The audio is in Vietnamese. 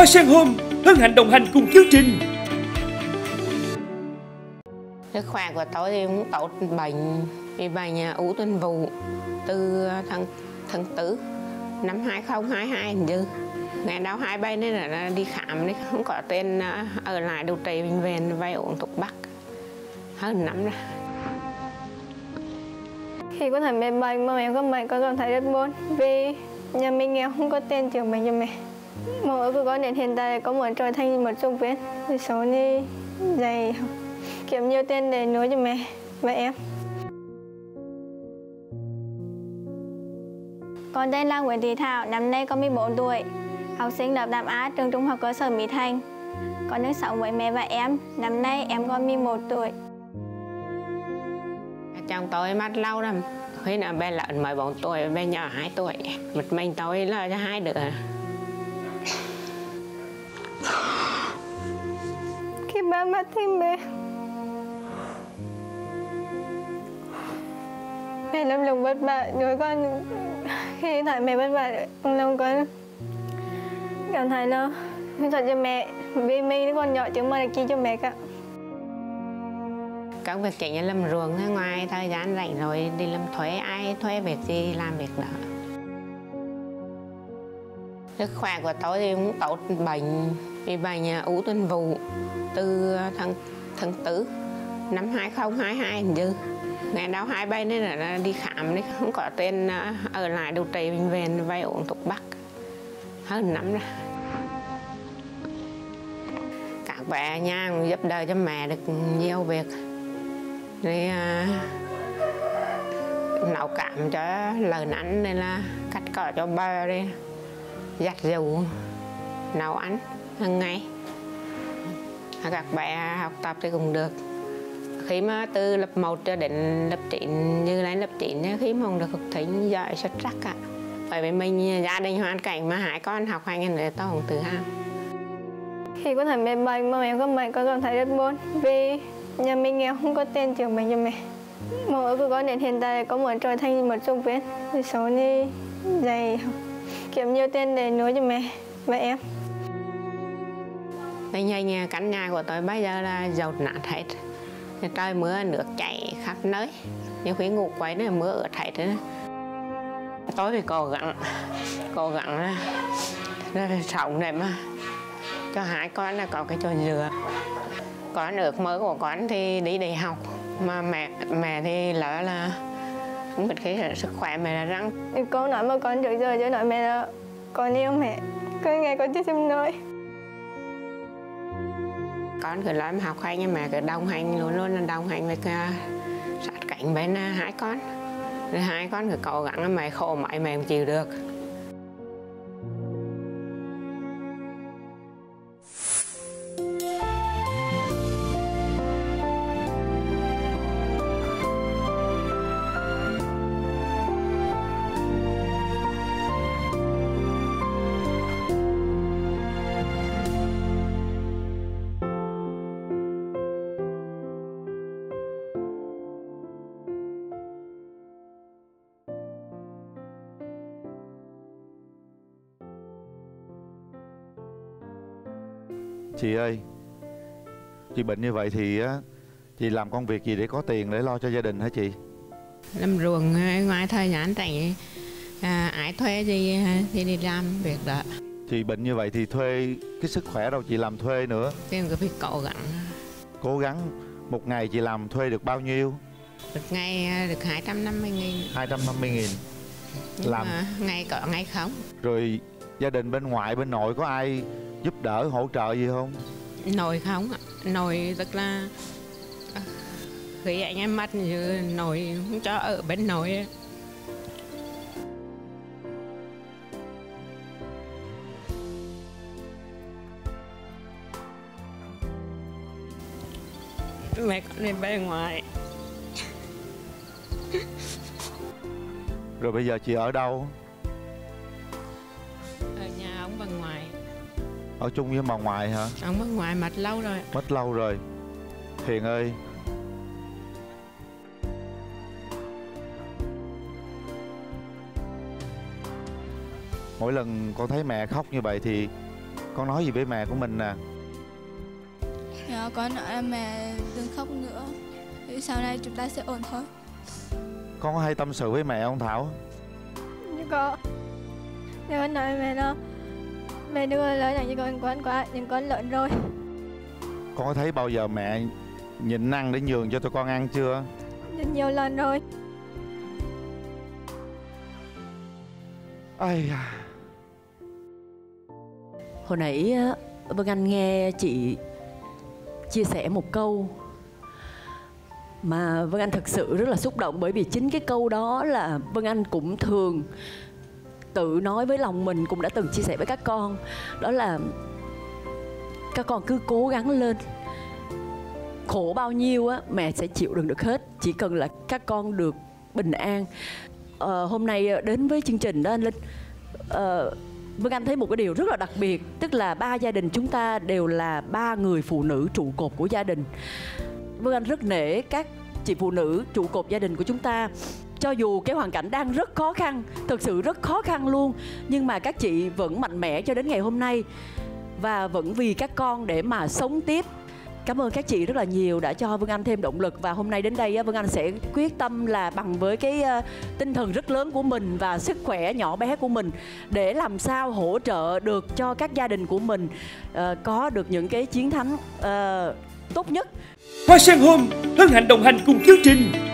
Hoa Sen Home hân hạnh đồng hành cùng chương trình. Nước khoa của tôi thì cũng tốt bệnh vì bệnh ủ tuyến vú từ tháng 4 năm 2022 hình như. Ngày đó hai bên nên là đi khám đấy, không có tên ở lại điều trị, mình về vay uống thuốc bắc hơn năm rồi. Khi có thể mẹ bệnh mà mẹ có bệnh con cảm thấy rất buồn vì nhà mình nghèo, không có tiền chữa bệnh cho mẹ. Mỗi cô con đến hiện tại có một trời thanh một trung viên thì số đi dạy học kiếm nhiều tiền để nuôi cho mẹ và em. Con tên là Nguyễn Thị Thảo, năm nay con 14 tuổi, học sinh lớp 8A trường Trung học cơ sở Mỹ Thanh. Con đang sống với mẹ và em, năm nay em con 11 tuổi. Chồng tôi mất lâu lắm, khi nào bé lợn 14 tuổi, bé nhỏ 2 tuổi, một mình tôi là cho hai đứa. Khi ba mất thì mẹ làm lòng vất vả nuôi con. Khi thấy mẹ vất vả, lòng con cảm thấy nó thật cho mẹ, vì mình còn nhỏ chứ mà kia cho mẹ cả. Công việc chỉ là làm ruộng thôi, ngoài thời gian rảnh rồi đi làm thuê, ai thuê việc gì làm việc đó. Sức khỏe của tôi thì cũng tốt bệnh vì bệnh ú tuyến vú từ tháng 4 năm 2022 hình như. Ngày đó hai bên nên là đi khám đấy, không có tên ở lại điều trị, mình về vay uống thuốc bắc hơn năm rồi. Các bé nhà cũng giúp đỡ cho mẹ được nhiều việc. Rồi nấu cảm cho lợn ăn nên là cắt cỏ cho bò đi, giặt giũ, nấu ăn hàng ngày. Các bé học tập thì cũng được. Khi mà từ lớp 1 cho đến lớp 9, như là lớp 9 khi mà không được học thính giỏi xuất sắc ạ. Bởi vì mình gia đình hoàn cảnh mà hai con học hành nên là tôi cũng tự hào. Khi có thể mẹ bệnh mà mẹ có bệnh con cảm thấy rất buồn vì nhà mình nghèo, không có tiền chữa bệnh cho mẹ. Mỗi cô con đến hiện tại có một trời thành một trung viên thì số đi dạy học kiếm nhiều tiền để nuôi cho mẹ và em. Bây giờ nhà căn nhà của tôi bây giờ là dột nát hết. Trời mưa nước chảy khắp nơi, nhưng khi ngủ quấy này mưa ướt hết nữa. Tôi phải cố gắng sống này mà cho hai con là có cái chỗ dựa. Con ước mơ của con thì đi đại học, mà mẹ thì lỡ là không biết cái sức khỏe mẹ là răng. Con nói mà con trước giờ chứ nói mẹ là con yêu mẹ, cứ ngày con chưa xin nói. Con cứ nói mà học hành nhưng mà cứ đồng hành, luôn đồng hành với sát cạnh bên hai con. Rồi hai con cứ cố gắng, mẹ khổ mãi mẹ không chịu được. Chị ơi, chị bệnh như vậy thì chị làm công việc gì để có tiền để lo cho gia đình hả chị? Làm ruộng, ngoài thời gian rảnh ai thuê gì thì đi làm việc đó. Chị bệnh như vậy thì thuê, cái sức khỏe đâu chị làm thuê nữa. Thì cứ phải cố gắng. Cố gắng, một ngày chị làm thuê được bao nhiêu? Một ngày được 250.000. 250.000. Làm ngày có ngày không. Rồi gia đình bên ngoại bên nội có ai giúp đỡ hỗ trợ gì không? Nội không ạ, nội tức là khi anh em mất như nội không cho ở bên nội. Mẹ con đi bên ngoài. Rồi bây giờ chị ở đâu? Ở nhà ông bà ngoại. Ở chung với bà ngoại hả? Ông bà ngoại mất lâu rồi. Mất lâu rồi. Hiền ơi, mỗi lần con thấy mẹ khóc như vậy thì Con nói gì với mẹ của mình nè? Dạ, con nói là mẹ đừng khóc nữa, sau này chúng ta sẽ ổn thôi. Con có hay tâm sự với mẹ không Thảo? Như có. Nếu con nói mẹ nó, mẹ đưa lời này cho con quán quá, nhưng con lợn rồi. Con có thấy bao giờ mẹ nhịn ăn để nhường cho tụi con ăn chưa? Nhịn nhiều lần rồi. Ai da. Hồi nãy Vân Anh nghe chị chia sẻ một câu mà Vân Anh thật sự rất là xúc động, bởi vì chính cái câu đó là Vân Anh cũng thường tự nói với lòng mình, cũng đã từng chia sẻ với các con. Đó là các con cứ cố gắng lên, khổ bao nhiêu á mẹ sẽ chịu đựng được hết, chỉ cần là các con được bình an. Hôm nay đến với chương trình đó anh Linh, Vân Anh thấy một cái điều rất là đặc biệt, tức là ba gia đình chúng ta đều là ba người phụ nữ trụ cột của gia đình. Vân Anh rất nể các chị phụ nữ trụ cột gia đình của chúng ta. Cho dù cái hoàn cảnh đang rất khó khăn, thực sự rất khó khăn luôn, nhưng mà các chị vẫn mạnh mẽ cho đến ngày hôm nay và vẫn vì các con để mà sống tiếp. Cảm ơn các chị rất là nhiều đã cho Vân Anh thêm động lực. Và hôm nay đến đây Vân Anh sẽ quyết tâm là bằng với cái tinh thần rất lớn của mình và sức khỏe nhỏ bé của mình, để làm sao hỗ trợ được cho các gia đình của mình có được những cái chiến thắng tốt nhất. Hoa Sen Home hân hạnh đồng hành cùng chương trình.